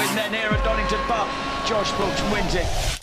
win then here at Donington Park. Josh Brooks wins it.